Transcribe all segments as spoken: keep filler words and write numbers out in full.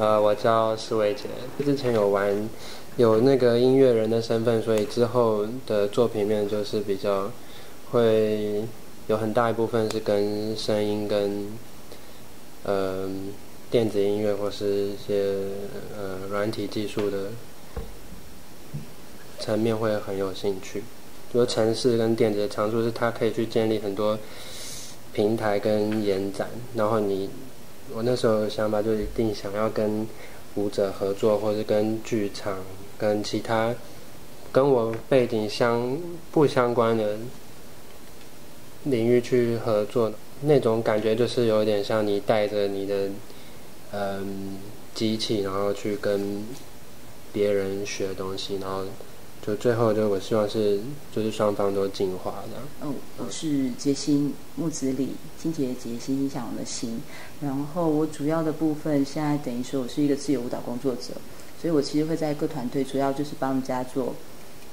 呃，我叫施维杰。之前有玩有那个音乐人的身份，所以之后的作品面就是比较会有很大一部分是跟声音跟呃电子音乐或是一些呃软体技术的层面会很有兴趣。比如程式跟电子的长处是它可以去建立很多平台跟延展，然后你我那时候想法就一定想要跟舞者合作，或是跟剧场跟其他跟我背景相不相关的领域去合作。那种感觉就是有点像你带着你的嗯机器，然后去跟别人学东西，然后就最后就我希望是就是双方都进化的。哦，我是杰心，木子李，心杰杰心向往的心。然后我主要的部分现在等于说我是一个自由舞蹈工作者，所以我其实会在各团队主要就是帮人家做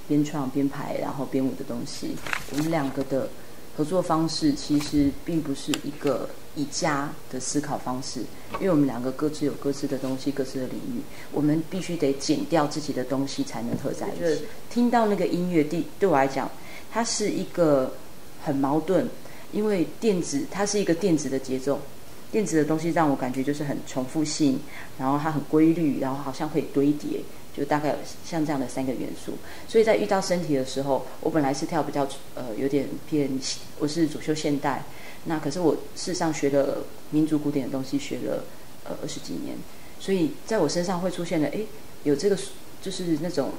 编创编排然后编舞的东西。我们两个的合作方式其实并不是一个一家的思考方式，因为我们两个各自有各自的东西，各自的领域，我们必须得剪掉自己的东西才能合在一起。听到那个音乐对对我来讲，它是一个很矛盾，因为电子它是一个电子的节奏，电子的东西让我感觉就是很重复性，然后它很规律，然后好像可以堆叠，就大概像这样的三个元素。所以在遇到身体的时候，我本来是跳比较呃有点偏，我是主修现代，那可是我事实上学了民族古典的东西，学了呃二十几年，所以在我身上会出现了哎有这个就是那种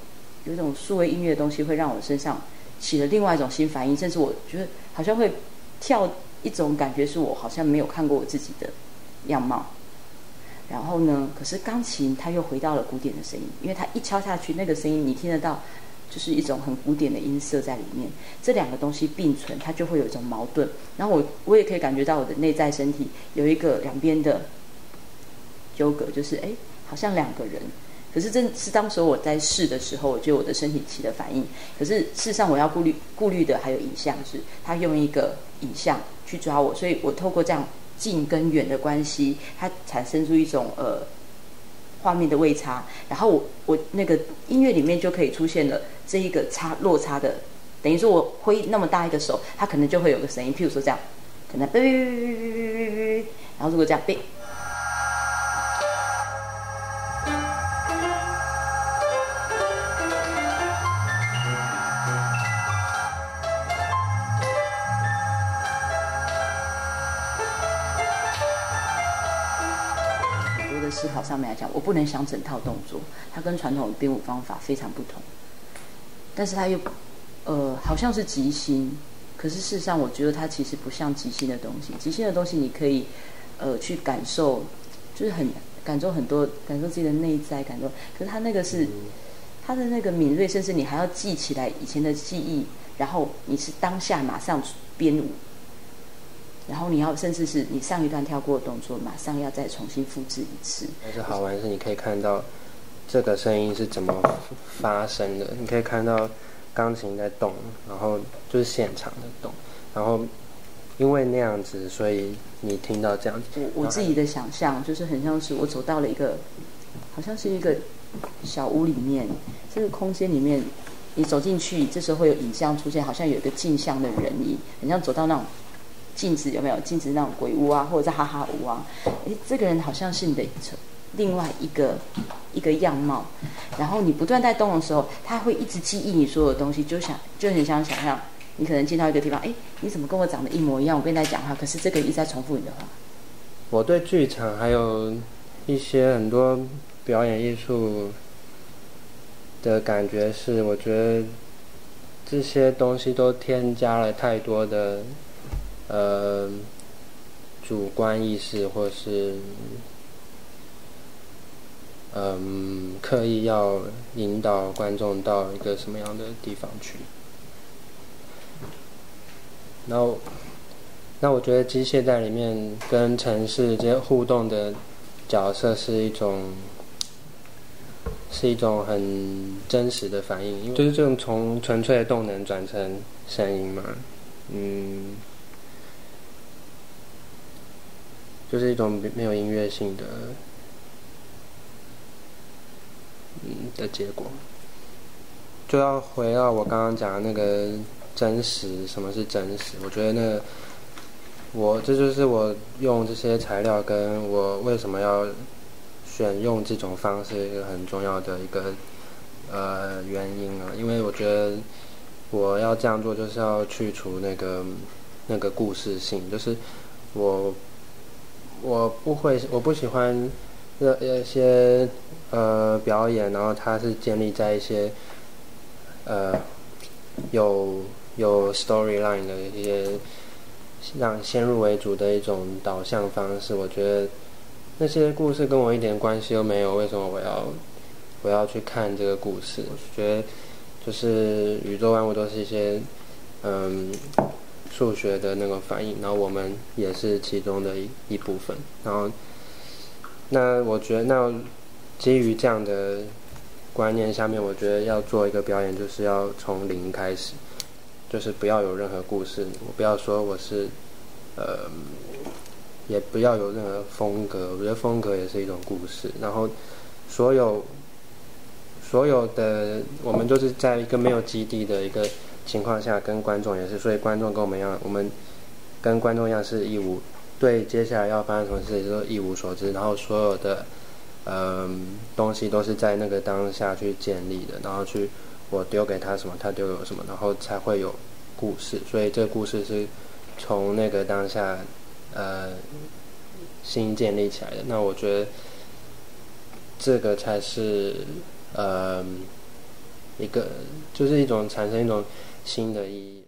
有一种数位音乐的东西，会让我身上起了另外一种新反应，甚至我觉得好像会跳一种感觉是我好像没有看过我自己的样貌。然后呢？可是钢琴它又回到了古典的声音，因为它一敲下去，那个声音你听得到，就是一种很古典的音色在里面。这两个东西并存，它就会有一种矛盾。然后我我也可以感觉到我的内在身体有一个两边的纠葛，就是哎，好像两个人。可是这是当时我在试的时候，我觉得我的身体起的反应。可是事实上我要顾虑顾虑的还有影像，是它用一个影像去抓我，所以我透过这样近跟远的关系，它产生出一种呃画面的位差，然后我我那个音乐里面就可以出现了这一个差落差的，等于说我挥那么大一个手，它可能就会有个声音，譬如说这样，可能哔哔哔哔哔哔哔，然后如果这样哔，思考上面来讲，我不能想整套动作，它跟传统的编舞方法非常不同，但是它又，呃，好像是即兴，可是事实上我觉得它其实不像即兴的东西。即兴的东西你可以，呃，去感受，就是很感受很多，感受自己的内在感受。可是它那个是，它的那个敏锐，甚至你还要记起来以前的记忆，然后你是当下马上编舞。然后你要，甚至是你上一段跳过的动作，马上要再重新复制一次。但是好玩是，你可以看到这个声音是怎么发生的，你可以看到钢琴在动，然后就是现场的动，然后因为那样子，所以你听到这样子。我我自己的想象就是很像是我走到了一个，好像是一个小屋里面，这个空间里面，你走进去，这时候会有影像出现，好像有一个镜像的人影，很像走到那种镜子，有没有镜子那种鬼屋啊，或者是哈哈屋啊？哎，这个人好像是你的另外一个一个样貌。然后你不断在动的时候，他会一直记忆你所有的东西，就想就很想想象，你可能进到一个地方，哎，你怎么跟我长得一模一样？我跟你在讲话，可是这个一直在重复你的话。我对剧场还有一些很多表演艺术的感觉是，我觉得这些东西都添加了太多的。呃，主观意识或是嗯、呃，刻意要引导观众到一个什么样的地方去。然后，那我觉得机械在里面跟城市这些互动的角色是一种，是一种很真实的反应，就是这种从纯粹的动能转成声音嘛，嗯。就是一种没有音乐性的嗯的结果。就要回到我刚刚讲的那个真实，什么是真实？我觉得那个我这就是我用这些材料跟我为什么要选用这种方式一个很重要的一个呃原因啊，因为我觉得我要这样做就是要去除那个那个故事性，就是我我不会我不喜欢那一些呃表演，然后它是建立在一些呃有有 storyline 的一些。让先入为主的一种导向方式，我觉得那些故事跟我一点关系都没有，为什么我要我要去看这个故事？我觉得就是宇宙万物都是一些嗯数学的那个反应，然后我们也是其中的一一部分。然后那我觉得，那基于这样的观念下面，我觉得要做一个表演，就是要从零开始。就是不要有任何故事，我不要说我是，呃，也不要有任何风格。我觉得风格也是一种故事。然后，所有所有的我们就是在一个没有基地的一个情况下，跟观众也是，所以观众跟我们一样，我们跟观众一样是一无对接下来要发生什么事情都一无所知。然后所有的呃东西都是在那个当下去建立的，然后去。我丢给他什么，他丢给我什么，然后才会有故事。所以这个故事是从那个当下，呃，新建立起来的。那我觉得这个才是呃一个，就是一种产生一种新的意义。